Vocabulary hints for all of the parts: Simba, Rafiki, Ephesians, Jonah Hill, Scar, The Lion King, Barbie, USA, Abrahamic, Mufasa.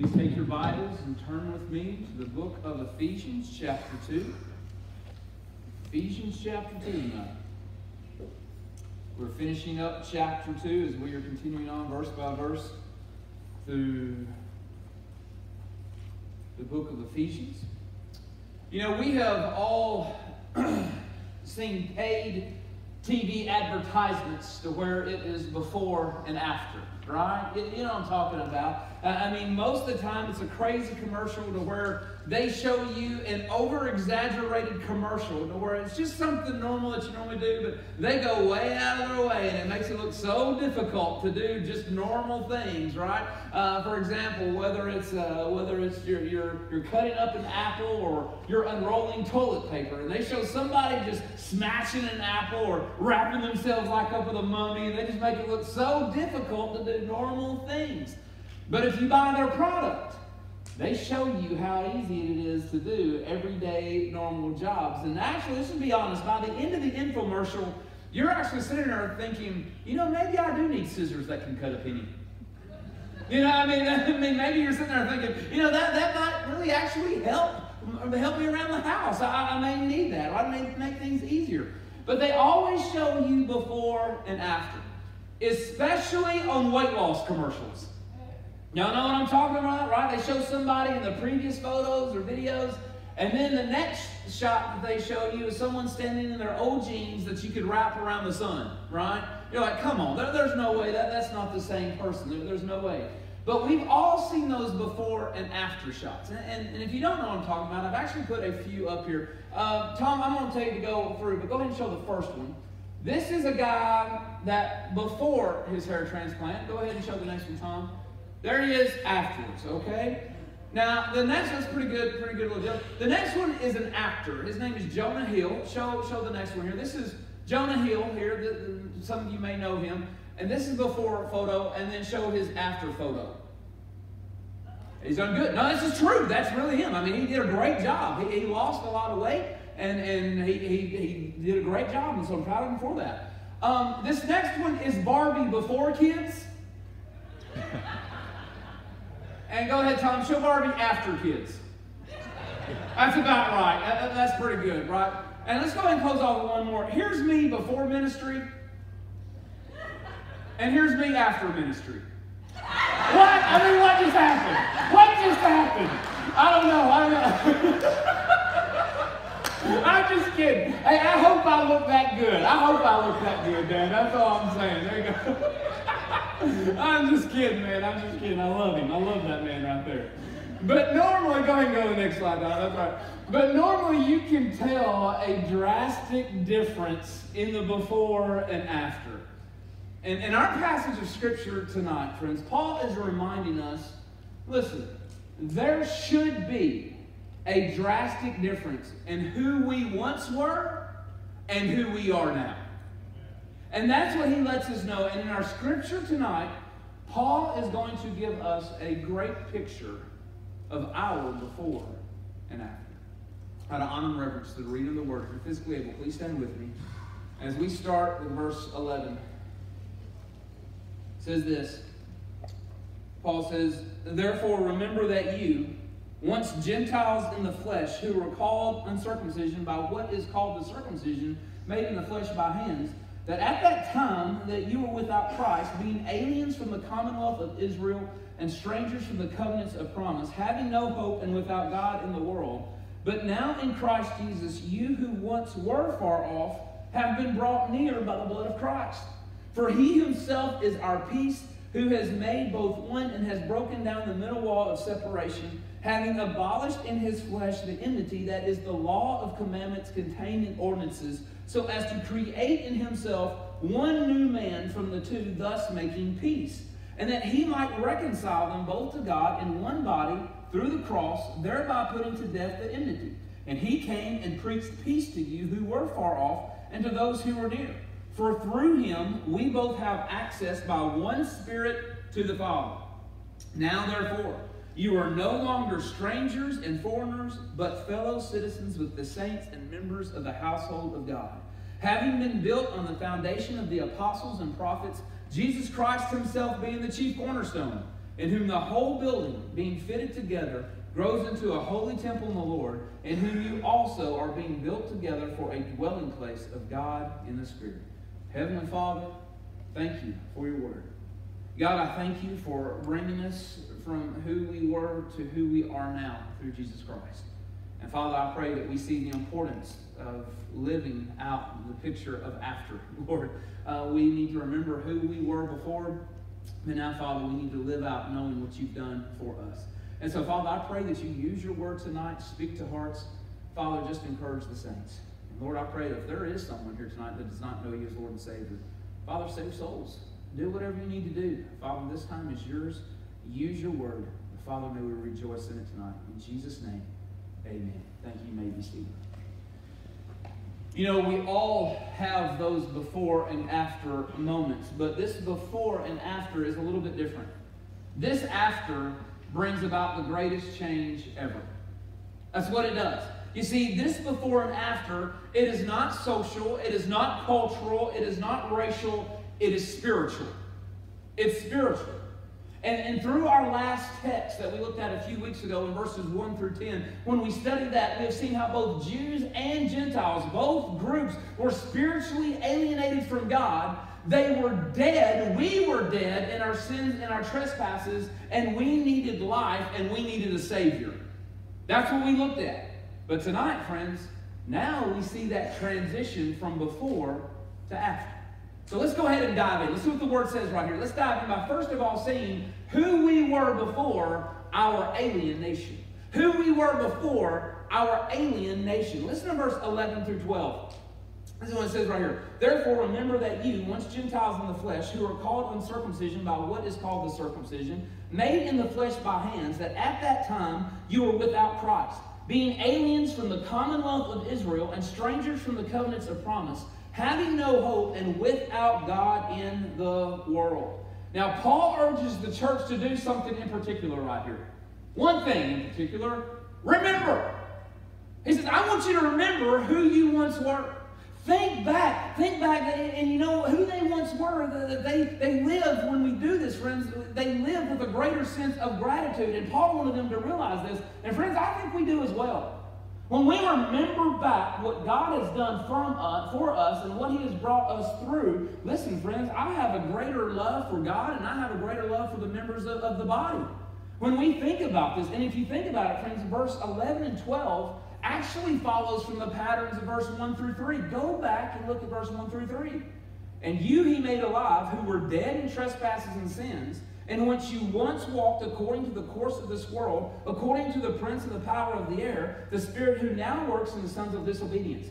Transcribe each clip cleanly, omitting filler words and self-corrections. Please take your Bibles and turn with me to the book of Ephesians chapter 2. Ephesians chapter 2 tonight. We're finishing up chapter 2 as we are continuing on verse by verse through the book of Ephesians. You know, we have all seen paid TV advertisements to where it is before and after, right? You know what I'm talking about. I mean, most of the time it's a crazy commercial to where they show you an over-exaggerated commercial to where it's just something normal that you normally do, but they go way out of their way, and it makes it look so difficult to do just normal things, right? For example, whether it's you're cutting up an apple or you're unrolling toilet paper, and they show somebody just smashing an apple or wrapping themselves like up with a mummy, and they just make it look so difficult to do normal things. But if you buy their product, they show you how easy it is to do everyday normal jobs. And actually, let's just be honest, by the end of the infomercial, you're actually sitting there thinking, you know, maybe I do need scissors that can cut a penny. You know, I mean, maybe you're sitting there thinking, you know, that might really actually help me around the house. I may need that. I may make things easier. But they always show you before and after, especially on weight loss commercials. Y'all know what I'm talking about, right? They show somebody in the previous photos or videos, and then the next shot that they show you is someone standing in their old jeans that you could wrap around the sun, right? You're like, come on, there's no way. That's not the same person. There's no way. But we've all seen those before and after shots. And if you don't know what I'm talking about, I've actually put a few up here. Tom, I'm going to tell you to go through, but go ahead and show the first one. This is a guy that before his hair transplant. Go ahead and show the next one, Tom. There he is afterwards, okay? Now, the next one's pretty good little joke. The next one is an actor. His name is Jonah Hill. Show the next one here. This is Jonah Hill here. Some of you may know him. And this is before photo, and then show his after photo. He's done good. No, this is true. That's really him. I mean, he did a great job. He lost a lot of weight, and he did a great job, and so I'm proud of him for that. This next one is Barbie before kids. And go ahead, Tom, show Barbie after kids. That's about right. That's pretty good, right? And let's go ahead and close off with one more. Here's me before ministry. And here's me after ministry. What? I mean, what just happened? What just happened? I don't know. I'm just kidding. Hey, I hope I look that good. I hope I look that good, Dad. That's all I'm saying. There you go. I'm just kidding, man. I'm just kidding. I love him. I love that man right there. But normally, go ahead and go to the next slide, Don. That's right. But normally, you can tell a drastic difference in the before and after. And in our passage of Scripture tonight, friends, Paul is reminding us, listen, there should be a drastic difference in who we once were and who we are now. And that's what he lets us know. And in our scripture tonight, Paul is going to give us a great picture of our before and after. Out of honor and reverence to the reading of the word, if you're physically able, please stand with me as we start with verse 11. It says this. Paul says, "Therefore remember that you, once Gentiles in the flesh, who were called uncircumcision by what is called the circumcision, made in the flesh by hands, that at that time that you were without Christ, being aliens from the commonwealth of Israel and strangers from the covenants of promise, having no hope and without God in the world. But now in Christ Jesus, you who once were far off have been brought near by the blood of Christ. For he himself is our peace, who has made both one and has broken down the middle wall of separation, having abolished in his flesh the enmity, that is the law of commandments contained in ordinances, so as to create in himself one new man from the two, thus making peace, and that he might reconcile them both to God in one body through the cross, thereby putting to death the enmity. And he came and preached peace to you who were far off, and to those who were near. For through him we both have access by one Spirit to the Father. Now therefore, you are no longer strangers and foreigners, but fellow citizens with the saints and members of the household of God, having been built on the foundation of the apostles and prophets, Jesus Christ himself being the chief cornerstone, in whom the whole building, being fitted together, grows into a holy temple in the Lord, in whom you also are being built together for a dwelling place of God in the Spirit. Heavenly Father, thank you for your word. God, I thank you for bringing us from who we were to who we are now through Jesus Christ. And Father, I pray that we see the importance of living out the picture of after. Lord, we need to remember who we were before, but now, Father, we need to live out knowing what you've done for us. And so, Father, I pray that you use your word tonight, speak to hearts. Father, just encourage the saints. And Lord, I pray that if there is someone here tonight that does not know you as Lord and Savior, Father, save souls. Do whatever you need to do. Father, this time is yours. Use your word. Father, may we rejoice in it tonight. In Jesus' name, amen. Thank you. You may be seated. You know, we all have those before and after moments, but this before and after is a little bit different. This after brings about the greatest change ever. That's what it does. You see, this before and after, it is not social, it is not cultural, it is not racial, it is spiritual. It's spiritual. And through our last text that we looked at a few weeks ago in verses 1 through 10, when we studied that, we have seen how both Jews and Gentiles, both groups, were spiritually alienated from God. They were dead. We were dead in our sins and our trespasses, and we needed life, and we needed a Savior. That's what we looked at. But tonight, friends, now we see that transition from before to after. So let's go ahead and dive in. Let's see what the Word says right here. Let's dive in by first of all seeing who we were before our alienation. Who we were before our alienation. Listen to verse 11 through 12. This is what it says right here. Therefore, remember that you, once Gentiles in the flesh, who are called uncircumcision by what is called the circumcision, made in the flesh by hands, that at that time you were without Christ, being aliens from the commonwealth of Israel and strangers from the covenants of promise, having no hope and without God in the world. Now, Paul urges the church to do something in particular right here. One thing in particular, remember. He says, I want you to remember who you once were. Think back, and you know who they once were. They lived, when we do this, friends, they lived with a greater sense of gratitude, and Paul wanted them to realize this. And friends, I think we do as well. When we remember back what God has done for us and what he has brought us through, listen, friends, I have a greater love for God, and I have a greater love for the members of the body. When we think about this, and if you think about it, friends, verse 11 and 12, actually follows from the patterns of verse 1 through 3. Go back and look at verse 1 through 3. And you he made alive who were dead in trespasses and sins, in which you once walked according to the course of this world, according to the prince of the power of the air, the spirit who now works in the sons of disobedience,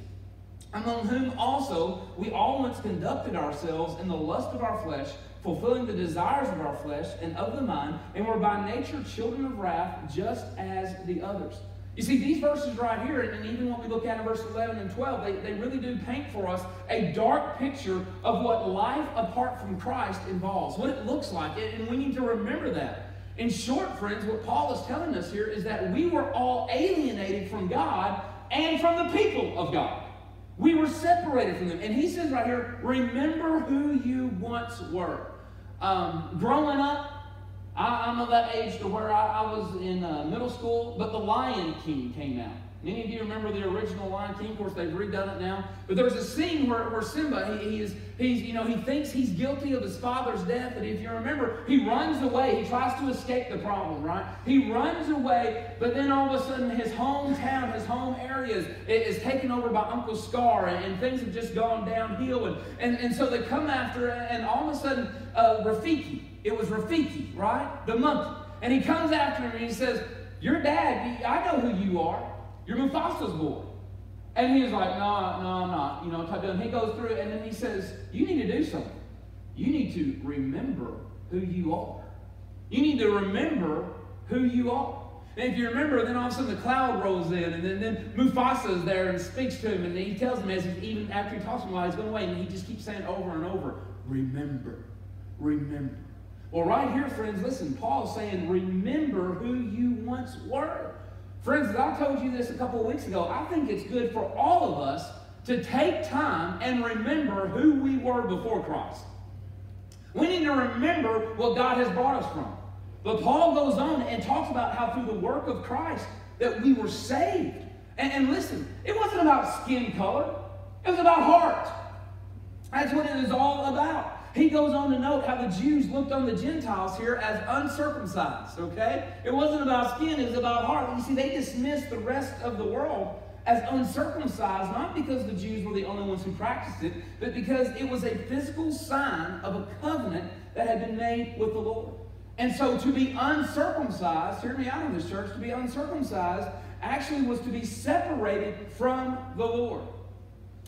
among whom also we all once conducted ourselves in the lust of our flesh, fulfilling the desires of our flesh and of the mind, and were by nature children of wrath, just as the others. You see, these verses right here, and even when we look at in verses 11 and 12, they really do paint for us a dark picture of what life apart from Christ involves, what it looks like, and we need to remember that. In short, friends, what Paul is telling us here is that we were all alienated from God and from the people of God. We were separated from them. And he says right here, remember who you once were. Growing up, I'm of that age to where I was in middle school, but The Lion King came out. Many of you remember the original Lion King. Of course, they've redone it now. But there was a scene where Simba, he thinks he's guilty of his father's death. And if you remember, he runs away. He tries to escape the problem, right? He runs away, but then all of a sudden his hometown, his home areas is taken over by Uncle Scar, and things have just gone downhill. And so they come after, and all of a sudden, Rafiki. It was Rafiki, right? The monkey. And he comes after him and he says, your dad, I know who you are. You're Mufasa's boy. And he's like, no, I'm not. You know, type of, and he goes through it, and then he says, you need to do something. You need to remember who you are. You need to remember who you are. And if you remember, then all of a sudden the cloud rolls in, and then Mufasa is there and speaks to him, and he tells him, as he's, even after he talks to him while he's going away, and he just keeps saying over and over, remember, remember. Well, right here, friends, listen, Paul's saying, remember who you once were. Friends, as I told you this a couple of weeks ago, I think it's good for all of us to take time and remember who we were before Christ. We need to remember what God has brought us from. But Paul goes on and talks about how through the work of Christ that we were saved. And listen, it wasn't about skin color. It was about heart. That's what it is all about. He goes on to note how the Jews looked on the Gentiles here as uncircumcised, okay? It wasn't about skin, it was about heart. You see, they dismissed the rest of the world as uncircumcised, not because the Jews were the only ones who practiced it, but because it was a physical sign of a covenant that had been made with the Lord. And so to be uncircumcised, hear me out on this, church, to be uncircumcised actually was to be separated from the Lord.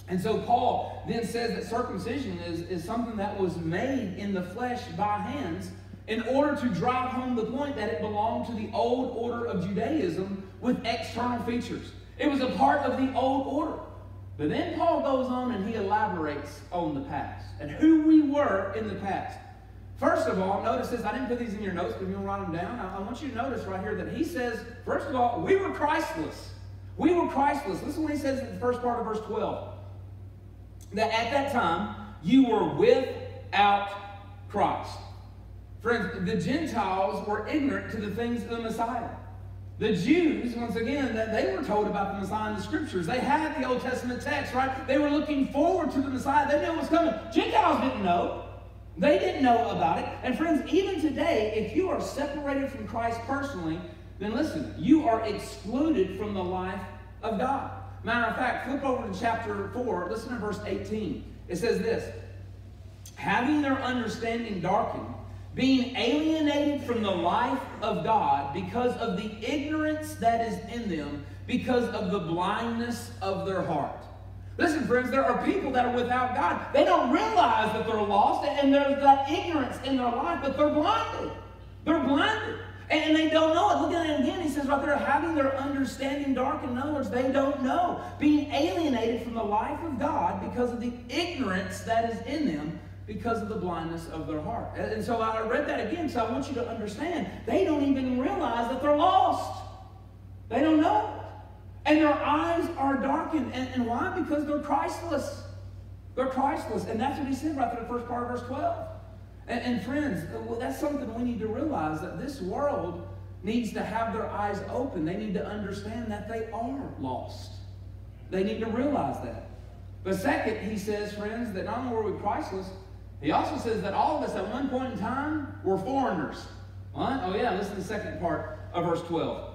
And so Paul then says that circumcision is something that was made in the flesh by hands in order to drive home the point that it belonged to the old order of Judaism with external features. It was a part of the old order. But then Paul goes on and he elaborates on the past and who we were in the past. First of all, notice this. I didn't put these in your notes, but if you'll write them down, I want you to notice right here that he says, first of all, we were Christless. We were Christless. Listen to what he says in the first part of verse 12. That at that time, you were without Christ. Friends, the Gentiles were ignorant to the things of the Messiah. The Jews, once again, that they were told about the Messiah in the Scriptures. They had the Old Testament text, right? They were looking forward to the Messiah. They knew what was coming. Gentiles didn't know. They didn't know about it. And friends, even today, if you are separated from Christ personally, then listen, you are excluded from the life of God. Matter of fact, flip over to chapter 4. Listen to verse 18. It says this. Having their understanding darkened, being alienated from the life of God because of the ignorance that is in them, because of the blindness of their heart. Listen, friends, there are people that are without God. They don't realize that they're lost, and there's that ignorance in their life, but they're blinded. They're blinded. And they don't know it. Look at it again. He says right there, having their understanding darkened. In other words, they don't know. Being alienated from the life of God because of the ignorance that is in them because of the blindness of their heart. And so I read that again, so I want you to understand. They don't even realize that they're lost. They don't know it. And their eyes are darkened. And why? Because they're Christless. They're Christless. And that's what he said right there in the first part of verse 12. And friends, well, that's something we need to realize, that this world needs to have their eyes open. They need to understand that they are lost. They need to realize that. But second, he says, friends, that not only were we Christless, he also says that all of us at one point in time were foreigners. What? Oh yeah, listen to the second part of verse 12.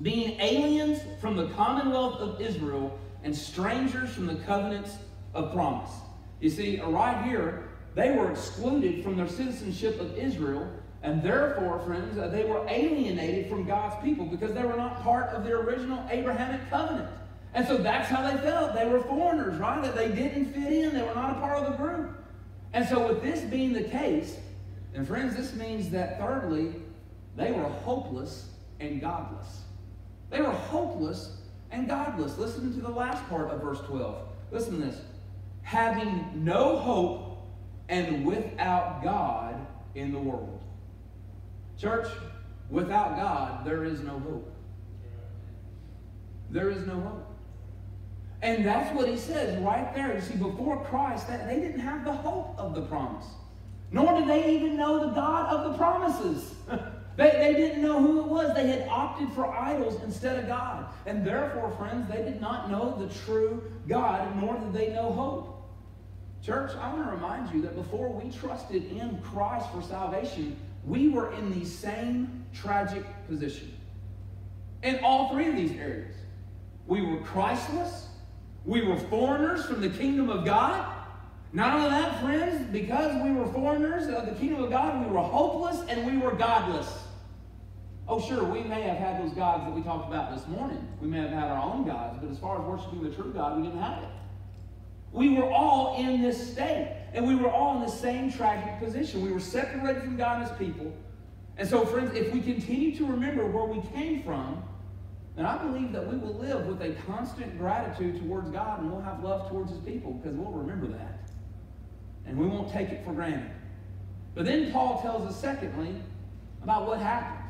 Being aliens from the commonwealth of Israel and strangers from the covenants of promise. You see, right here, they were excluded from their citizenship of Israel, and therefore, friends, they were alienated from God's people because they were not part of the original Abrahamic covenant. And so that's how they felt. They were foreigners, right? That they didn't fit in. They were not a part of the group. And so with this being the case, and friends, this means that thirdly, they were hopeless and godless. They were hopeless and godless. Listen to the last part of verse 12. Listen to this. Having no hope and without God in the world. Church, without God, there is no hope. There is no hope. And that's what he says right there. You see, before Christ, that they didn't have the hope of the promise. Nor did they even know the God of the promises. They didn't know who it was. They had opted for idols instead of God. And therefore, friends, they did not know the true God, nor did they know hope. Church, I want to remind you that before we trusted in Christ for salvation, we were in the same tragic position. In all three of these areas, we were Christless, we were foreigners from the kingdom of God. Not only that, friends, because we were foreigners of the kingdom of God, we were hopeless and we were godless. Oh, sure, we may have had those gods that we talked about this morning. We may have had our own gods, but as far as worshiping the true God, we didn't have it. We were all in this state, and we were all in the same tragic position. We were separated from God and his people. And so, friends, if we continue to remember where we came from, then I believe that we will live with a constant gratitude towards God, and we'll have love towards his people, because we'll remember that. And we won't take it for granted. But then Paul tells us, secondly, about what happened.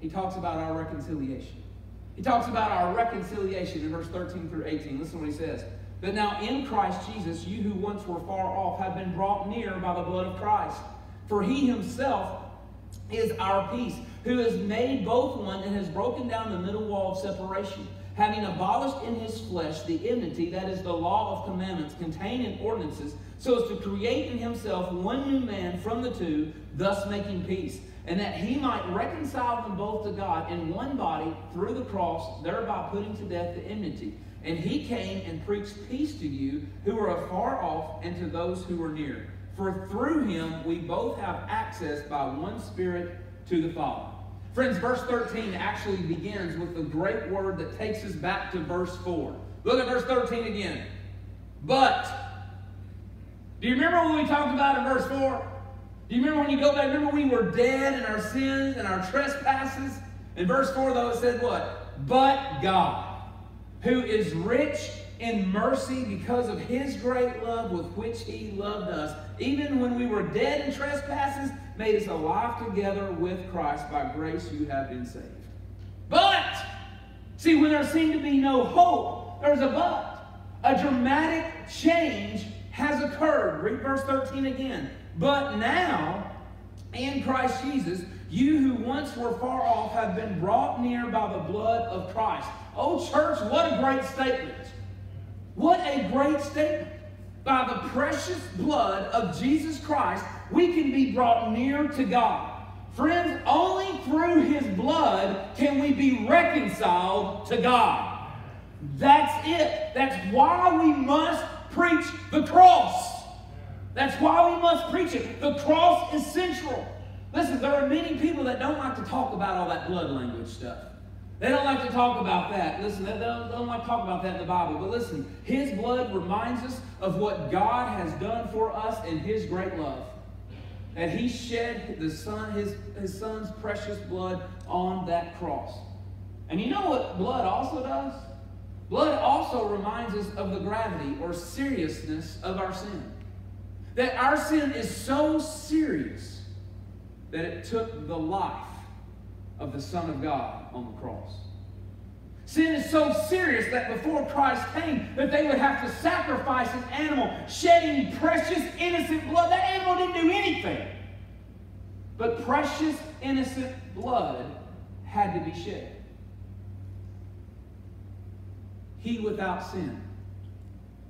He talks about our reconciliation. He talks about our reconciliation in verse 13 through 18. Listen to what he says. But now in Christ Jesus, you who once were far off have been brought near by the blood of Christ. For he himself is our peace, who has made both one and has broken down the middle wall of separation, having abolished in his flesh the enmity, that is the law of commandments contained in ordinances, so as to create in himself one new man from the two, thus making peace, and that he might reconcile them both to God in one body through the cross, thereby putting to death the enmity. And he came and preached peace to you who are afar off and to those who are near. For through him we both have access by one Spirit to the Father. Friends, verse 13 actually begins with the great word that takes us back to verse 4. Look at verse 13 again. But, do you remember what we talked about in verse 4? Do you remember when you go back, remember we were dead in our sins and our trespasses? In verse 4, though, it said what? But God, who is rich in mercy because of his great love with which he loved us, even when we were dead in trespasses, made us alive together with Christ. By grace you have been saved. But, see, when there seemed to be no hope, there's a but. A dramatic change has occurred. Read verse 13 again. But now, in Christ Jesus, you who once were far off have been brought near by the blood of Christ. Oh, church, what a great statement. What a great statement. By the precious blood of Jesus Christ, we can be brought near to God. Friends, only through his blood can we be reconciled to God. That's it. That's why we must preach the cross. That's why we must preach it. The cross is central. Listen, there are many people that don't like to talk about all that blood language stuff. They don't like to talk about that. Listen, they don't like to talk about that in the Bible. But listen, his blood reminds us of what God has done for us in his great love. That he shed the son, his son's precious blood on that cross. And you know what blood also does? Blood also reminds us of the gravity or seriousness of our sin. That our sin is so serious that it took the life of the Son of God on the cross. Sin is so serious that before Christ came, that they would have to sacrifice an animal, shedding precious, innocent blood. That animal didn't do anything. But precious, innocent blood had to be shed. He without sin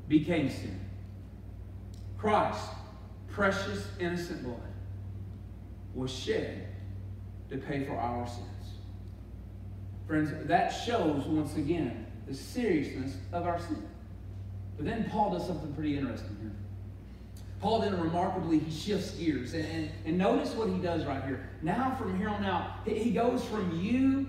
became sin. Christ's precious, innocent blood was shed to pay for our sins. Friends, that shows, once again, the seriousness of our sin. But then Paul does something pretty interesting here. Paul then remarkably, he shifts gears. And notice what he does right here. Now, from here on out, he goes from you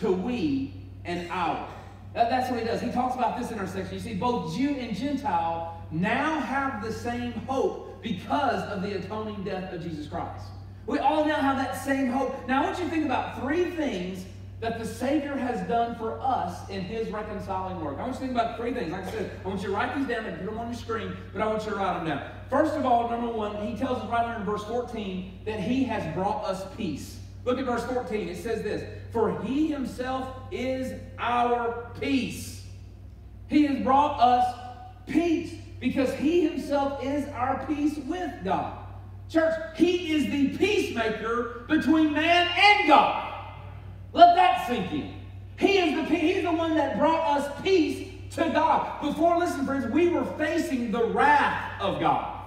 to we and our. That's what he does. He talks about this in our section. You see, both Jew and Gentile now have the same hope because of the atoning death of Jesus Christ. We all now have that same hope. Now, I want you to think about three things that the Savior has done for us in his reconciling work. I want you to think about three things. Like I said, I want you to write these down and put them on your screen, but I want you to write them down. First of all, number one, he tells us right here in verse 14 that he has brought us peace. Look at verse 14. It says this, for he himself is our peace. He has brought us peace because he himself is our peace with God. Church, he is the peacemaker between man and God. Let that sink in. He's the one that brought us peace to God. Before, listen, friends, we were facing the wrath of God.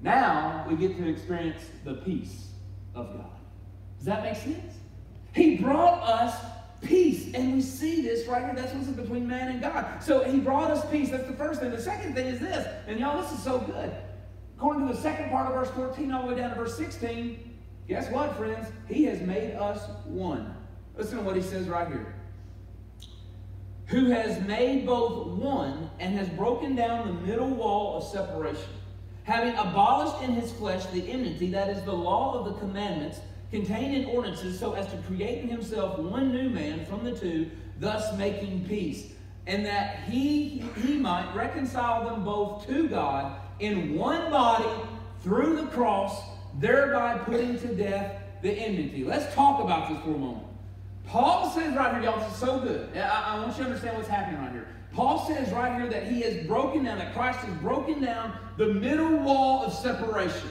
Now we get to experience the peace of God. Does that make sense? He brought us peace, and we see this right here. That's what's between man and God. So he brought us peace. That's the first thing. The second thing is this, and y'all, this is so good. According to the second part of verse 14 all the way down to verse 16, guess what, friends? He has made us one. Listen to what he says right here. Who has made both one and has broken down the middle wall of separation, having abolished in his flesh the enmity, that is the law of the commandments, contained in ordinances, so as to create in himself one new man from the two, thus making peace, and that he might reconcile them both to God in one body through the cross, thereby putting to death the enmity. Let's talk about this for a moment. Paul says right here, y'all, this is so good. I want you to understand what's happening right here. Paul says right here that he has broken down, that Christ has broken down the middle wall of separation.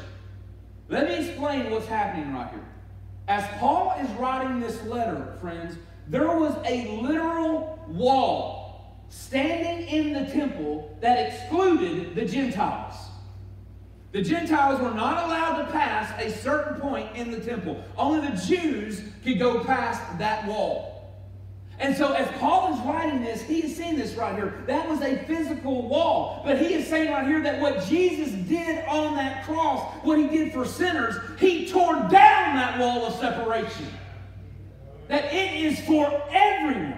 Let me explain what's happening right here. As Paul is writing this letter, friends, there was a literal wall standing in the temple that excluded the Gentiles. The Gentiles were not allowed to pass a certain point in the temple. Only the Jews could go past that wall. And so as Paul is writing this, he is seeing this right here. That was a physical wall. But he is saying right here that what Jesus did on that cross, what he did for sinners, he tore down that wall of separation. That it is for everyone.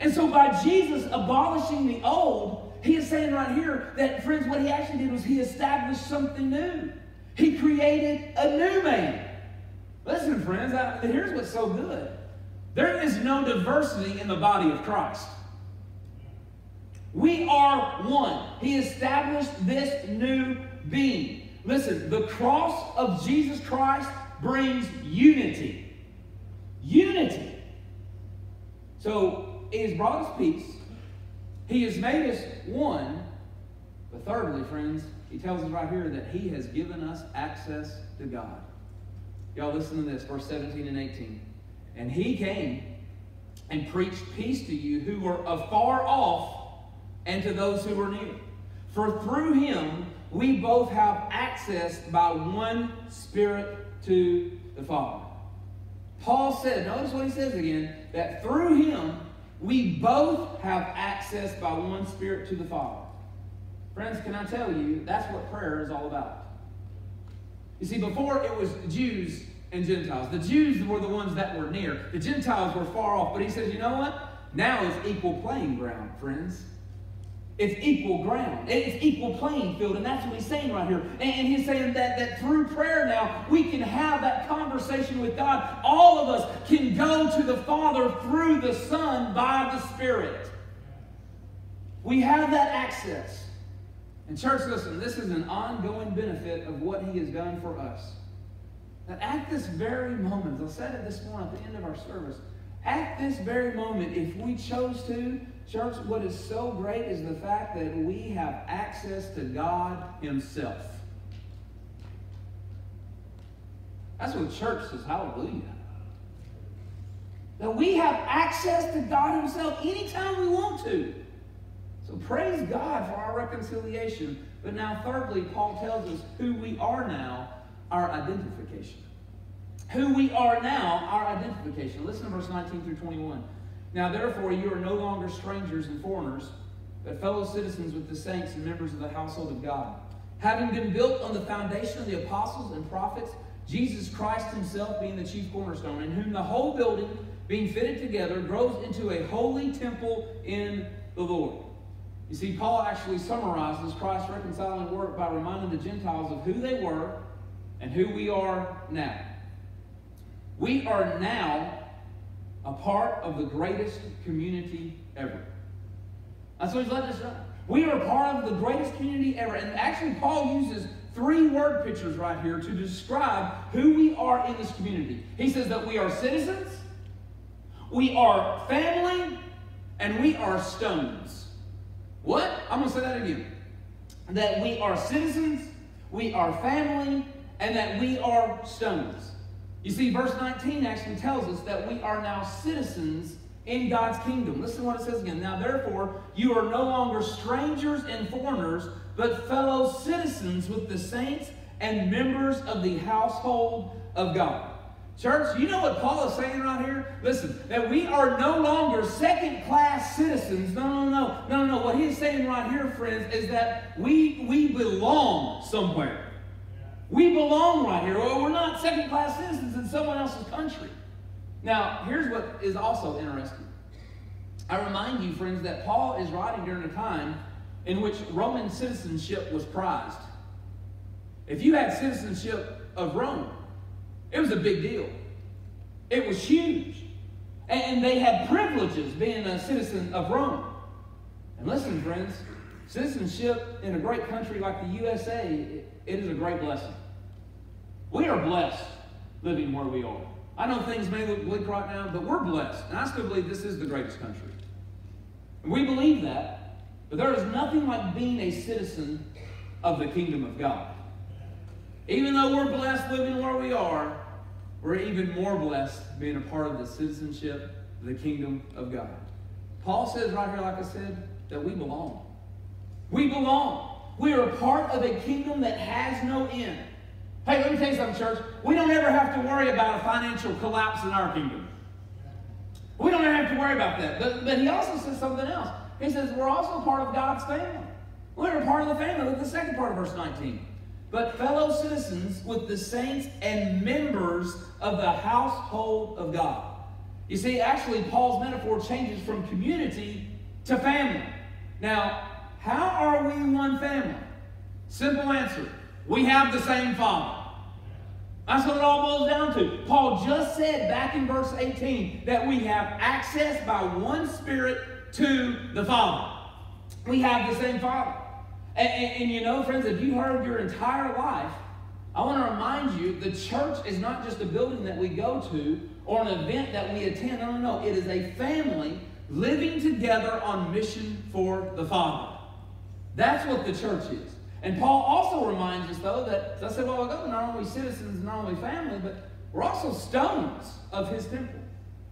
And so by Jesus abolishing the old, he is saying right here that, friends, what he actually did was he established something new. He created a new man. Listen, friends, here's what's so good. There is no diversity in the body of Christ. We are one. He established this new being. Listen, the cross of Jesus Christ brings unity. Unity. So he has brought us peace. He has made us one. But thirdly, friends, he tells us right here that he has given us access to God. Y'all listen to this, verse 17 and 18. And he came and preached peace to you who were afar off and to those who were near. For through him we both have access by one Spirit to the Father. Paul said, notice what he says again, that through him we both have access by one Spirit to the Father. Friends, can I tell you, that's what prayer is all about. You see, before it was Jews and Gentiles. The Jews were the ones that were near. The Gentiles were far off. But he says, you know what? Now it's equal playing ground, friends. It's equal ground. It's equal playing field. And that's what he's saying right here. And he's saying that through prayer now, we can have that conversation with God. All of us can go to the Father through the Son by the Spirit. We have that access. And church, listen, this is an ongoing benefit of what he has done for us. That at this very moment, I said it this morning at the end of our service, at this very moment, if we chose to, church, what is so great is the fact that we have access to God himself. That's what church says, hallelujah. That we have access to God himself anytime we want to. So praise God for our reconciliation. But now thirdly, Paul tells us who we are now, our identification. Who we are now, our identification. Listen to verse 19 through 21. Now therefore you are no longer strangers and foreigners, but fellow citizens with the saints and members of the household of God, having been built on the foundation of the apostles and prophets, Jesus Christ himself being the chief cornerstone, in whom the whole building, being fitted together, grows into a holy temple in the Lord. You see, Paul actually summarizes Christ's reconciling work by reminding the Gentiles of who they were and who we are now. We are now a part of the greatest community ever. That's what he's letting us know. We are part of the greatest community ever. And actually, Paul uses three word pictures right here to describe who we are in this community. He says that we are citizens, we are family, and we are stones. What? I'm going to say that again. That we are citizens, we are family, and that we are stones. You see, verse 19 actually tells us that we are now citizens in God's kingdom. Listen to what it says again. Now, therefore, you are no longer strangers and foreigners, but fellow citizens with the saints and members of the household of God. Church, you know what Paul is saying right here? Listen, that we are no longer second-class citizens. No. What he's saying right here, friends, is that we belong somewhere. We belong right here. We're not second-class citizens in someone else's country. Now, here's what is also interesting. I remind you, friends, that Paul is writing during a time in which Roman citizenship was prized. If you had citizenship of Rome, it was a big deal. It was huge. And they had privileges being a citizen of Rome. And listen, friends, citizenship in a great country like the USA, it is a great blessing. We are blessed living where we are. I know things may look bleak right now, but we're blessed. And I still believe this is the greatest country. And we believe that, but there is nothing like being a citizen of the kingdom of God. Even though we're blessed living where we are, We're even more blessed being a part of the citizenship of the kingdom of God. Paul says right here, like I said, that we belong. We belong. We are a part of a kingdom that has no end. Hey, let me tell you something, church. We don't ever have to worry about a financial collapse in our kingdom. We don't ever have to worry about that. But he also says something else. He says we're also a part of God's family. We're a part of the family. Look at the second part of verse 19. But fellow citizens with the saints and members of the household of God. You see, actually, Paul's metaphor changes from community to family. Now, how are we one family? Simple answer. We have the same Father. That's what it all boils down to. Paul just said back in verse 18 that we have access by one Spirit to the Father. We have the same Father. And you know, friends, if you heard your entire life, I want to remind you, the church is not just a building that we go to or an event that we attend. No, no, no. It is a family living together on mission for the Father. That's what the church is. And Paul also reminds us, though, that, as I said a while ago, not only citizens, not only family, but we're also stones of his temple.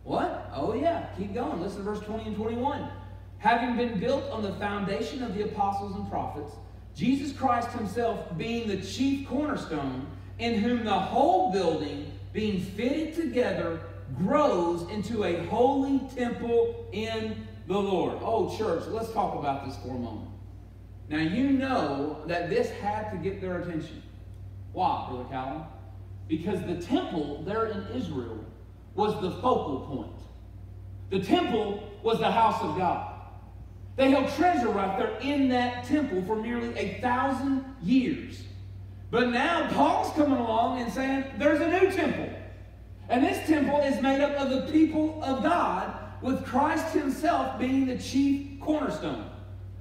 What? Oh, yeah. Keep going. Listen to verse 20 and 21. Having been built on the foundation of the apostles and prophets, Jesus Christ himself being the chief cornerstone, in whom the whole building, being fitted together, grows into a holy temple in the Lord. Oh, church, let's talk about this for a moment. Now, you know that this had to get their attention. Why, Brother Calvin? Because the temple there in Israel was the focal point. The temple was the house of God. They held treasure right there in that temple for nearly 1,000 years. But now Paul's coming along and saying there's a new temple. And this temple is made up of the people of God, with Christ himself being the chief cornerstone.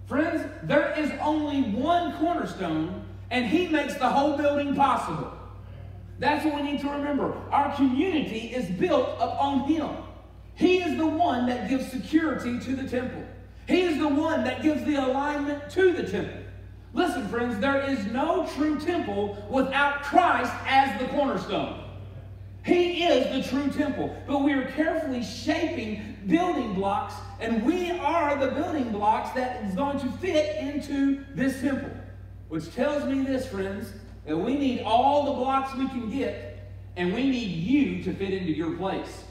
Friends, there is only one cornerstone, and he makes the whole building possible. That's what we need to remember. Our community is built upon him. He is the one that gives security to the temple. He is the one that gives the alignment to the temple. Listen, friends, there is no true temple without Christ as the cornerstone. He is the true temple. But we are carefully shaping building blocks, and we are the building blocks that is going to fit into this temple. Which tells me this, friends, that we need all the blocks we can get, and we need you to fit into your place.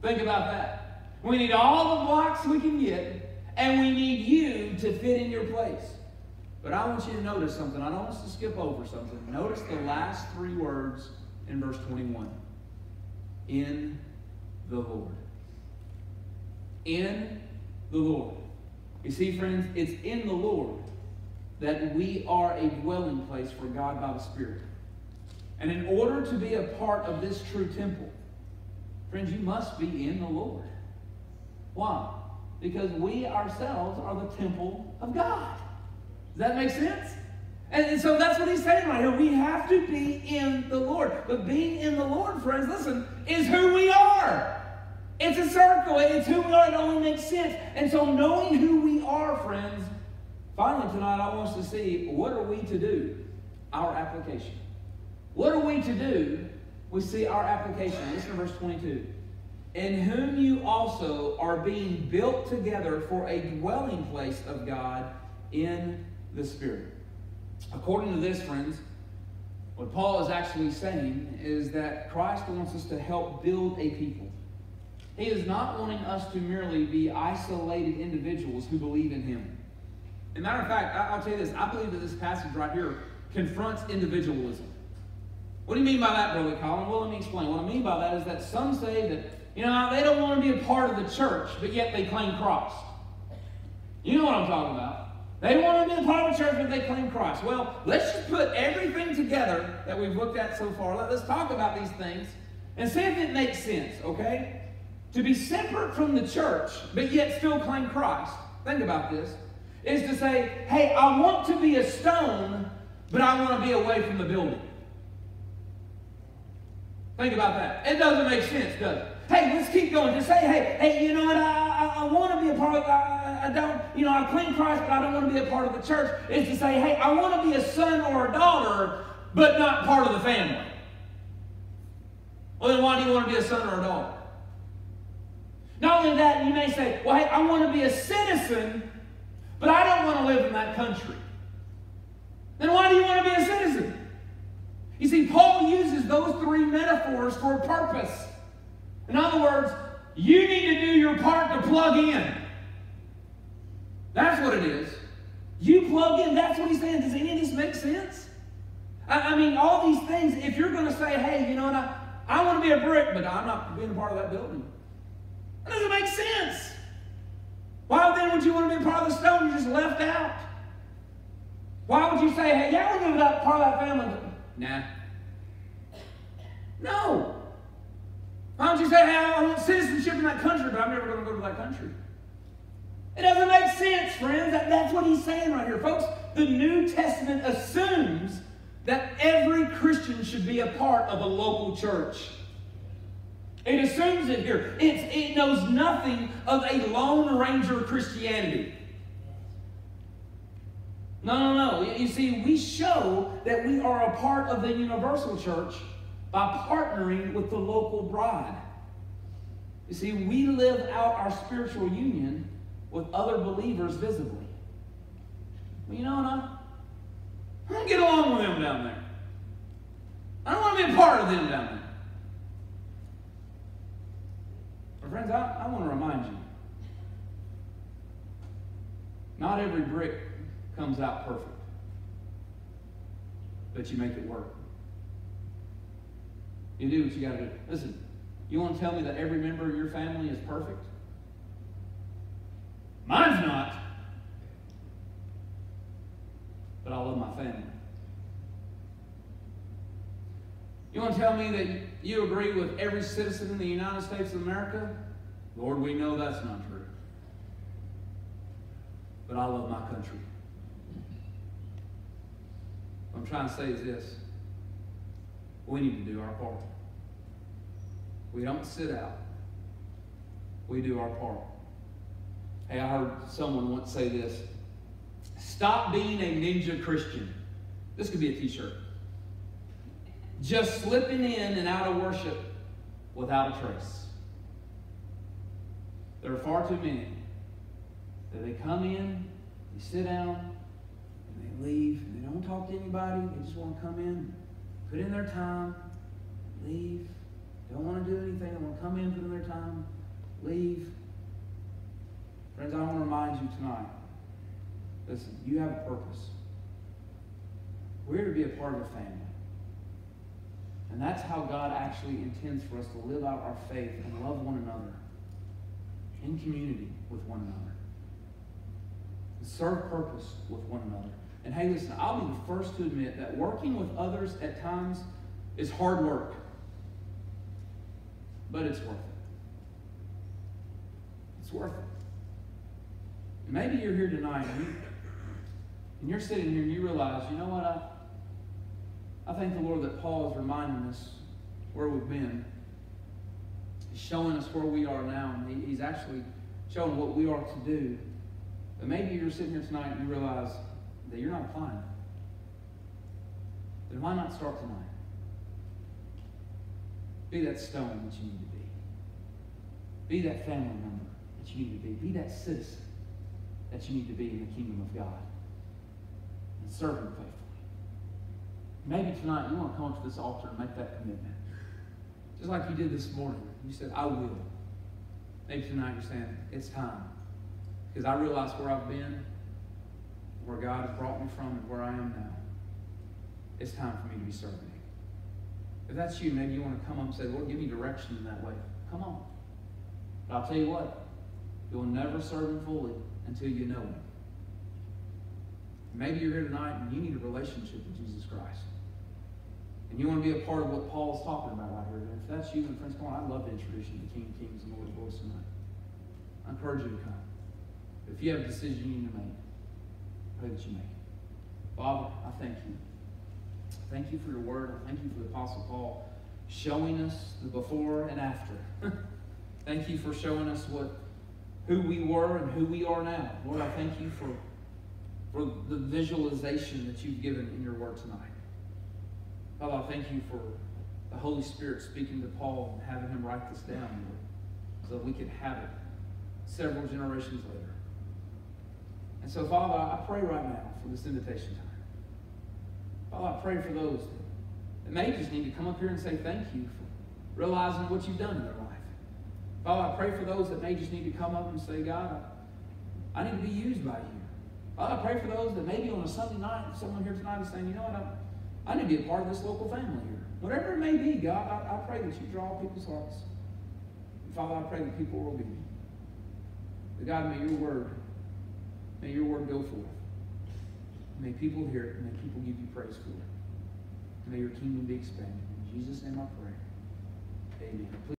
Think about that. We need all the blocks we can get, and we need you to fit in your place. But I want you to notice something. I don't want us to skip over something. Notice the last three words in verse 21, in the Lord. In the Lord. You see, friends, it's in the Lord that we are a dwelling place for God by the Spirit. And in order to be a part of this true temple, friends, you must be in the Lord. Why? Because we ourselves are the temple of God. Does that make sense? And so that's what he's saying right here. We have to be in the Lord. But being in the Lord, friends, listen, is who we are. It's a circle. It's who we are. It only makes sense. And so knowing who we are, friends, finally tonight I want us to see, what are we to do? Our application. What are we to do? We see our application. Listen to verse 22. In whom you also are being built together for a dwelling place of God in the Spirit. According to this, friends, what Paul is actually saying is that Christ wants us to help build a people. He is not wanting us to merely be isolated individuals who believe in him. As a matter of fact, I'll tell you this. I believe that this passage right here confronts individualism. What do you mean by that, Brother Colin? Well, let me explain. What I mean by that is that some say that, you know, they don't want to be a part of the church, but yet they claim Christ. You know what I'm talking about. They want to be a part of the church, but they claim Christ. Well, let's just put everything together that we've looked at so far. Let's talk about these things and see if it makes sense, okay? To be separate from the church, but yet still claim Christ, think about this, is to say, hey, I want to be a stone, but I want to be away from the building. Think about that. It doesn't make sense, does it? Hey, let's keep going. Just say, hey, you know what, I want to be a part of that. I don't, you know, I claim Christ, but I don't want to be a part of the church, is to say, hey, I want to be a son or a daughter, but not part of the family. Well, then why do you want to be a son or a daughter? Not only that, you may say, well, hey, I want to be a citizen, but I don't want to live in that country. Then why do you want to be a citizen? You see, Paul uses those three metaphors for a purpose. In other words, you need to do your part to plug in. That's what it is. You plug in. That's what he's saying. Does any of this make sense? I mean, all these things, if you're going to say, hey, you know what, I want to be a brick, but I'm not being a part of that building. That doesn't make sense. Why then would you want to be a part of the stone? You just left out. Why would you say, hey, yeah, we're going to be a part of that family? Nah. No. Why don't you say, hey, I want citizenship in that country, but I'm never going to go to that country? It doesn't make sense, friends. That's what he's saying right here. Folks, the New Testament assumes that every Christian should be a part of a local church. It assumes it here. It knows nothing of a Lone Ranger Christianity. No, no, no. You see, we show that we are a part of the universal church by partnering with the local bride. You see, we live out our spiritual union with other believers visibly. Well, you know what? I don't get along with them down there. I don't want to be a part of them down there. But friends, I want to remind you, not every brick comes out perfect, but you make it work. You do what you got to do. Listen, you want to tell me that every member of your family is perfect? Mine's not. But I love my family. You want to tell me that you agree with every citizen in the United States of America? Lord, we know that's not true. But I love my country. What I'm trying to say is this. We need to do our part. We don't sit out. We do our part. Hey, I heard someone once say this. Stop being a ninja Christian. This could be a t-shirt. Just slipping in and out of worship without a trace. There are far too many that they come in, they sit down, and they leave, and they don't talk to anybody. They just want to come in, put in their time, leave. Don't want to do anything. They want to come in, put in their time, leave. Friends, I want to remind you tonight, listen, you have a purpose. We're to be a part of a family. And that's how God actually intends for us to live out our faith and love one another in community with one another. And serve purpose with one another. And hey, listen, I'll be the first to admit that working with others at times is hard work. But it's worth it. It's worth it. Maybe you're here tonight and you're sitting here and you realize, you know what, I thank the Lord that Paul is reminding us where we've been. He's showing us where we are now, and he's actually showing what we are to do. But maybe you're sitting here tonight and you realize that you're not applying. Then why not start tonight? Be that stone that you need to be. Be that family member that you need to be. Be that citizen that you need to be in the kingdom of God, and serve Him faithfully. Maybe tonight you want to come up to this altar and make that commitment. Just like you did this morning. You said, I will. Maybe tonight you're saying, it's time. Because I realize where I've been, where God has brought me from, and where I am now. It's time for me to be serving Him. If that's you, maybe you want to come up and say, Lord, give me direction in that way. Come on. But I'll tell you what, you'll never serve Him fully until you know Him. Maybe you're here tonight and you need a relationship with Jesus Christ. And you want to be a part of what Paul's talking about right here. And if that's you, and friends, come on, I'd love to introduce you to King of Kings and Lord of Lords tonight. I encourage you to come. If you have a decision you need to make, I pray that you make it. Father, I thank you. Thank you for your word. I thank you for the Apostle Paul showing us the before and after. Thank you for showing us who we were and who we are now. Lord, I thank you for the visualization that you've given in your word tonight. Father, I thank you for the Holy Spirit speaking to Paul and having him write this down, Lord, so that we could have it several generations later. And so, Father, I pray right now for this invitation time. Father, I pray for those that may just need to come up here and say thank you for realizing what you've done in their life. Father, I pray for those that may just need to come up and say, God, I need to be used by you. Father, I pray for those that maybe on a Sunday night, someone here tonight is saying, you know what, I need to be a part of this local family here. Whatever it may be, God, I pray that you draw people's hearts. And Father, I pray that people will obey you. But God, may your word go forth. May people hear it. May people give you praise for it. May your kingdom be expanded. In Jesus' name I pray. Amen. Please